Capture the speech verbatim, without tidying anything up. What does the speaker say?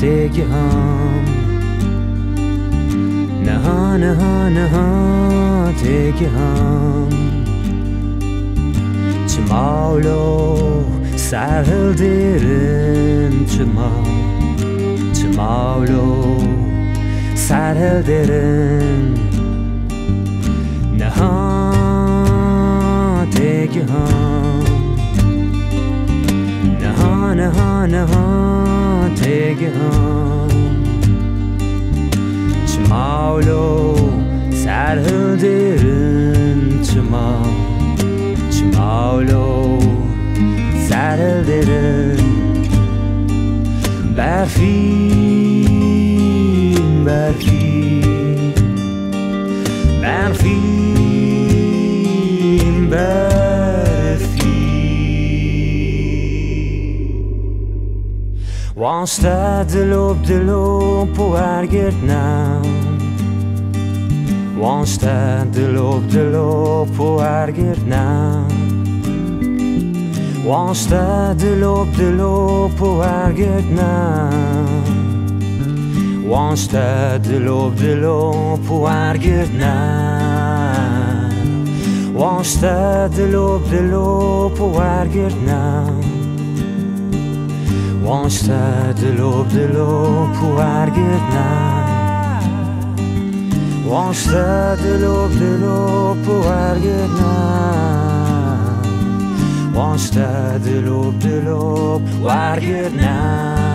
take you home. Nah, nah, nah, take you home. Tomorrow sahil derim, tomorrow, tomorrow sahil derim. Nah, take you home. Nah, nah, nah, take you home. Tomorrow sahil derim, tomorrow. Tomorrow, Saturday, Barfin, Barfin, Barfin, Barfin. Once that the loop, the loop, where get now? Once that the loop, the loop, where get now? Once that the loop, the loop, where get now? Once that the loop, the loop, where get now? Once that the loop, the loop, where get now? Once that the loop, the loop, where get now? Once that the loop, the loop, where get now? Once that the loop, the loop, waar je naar?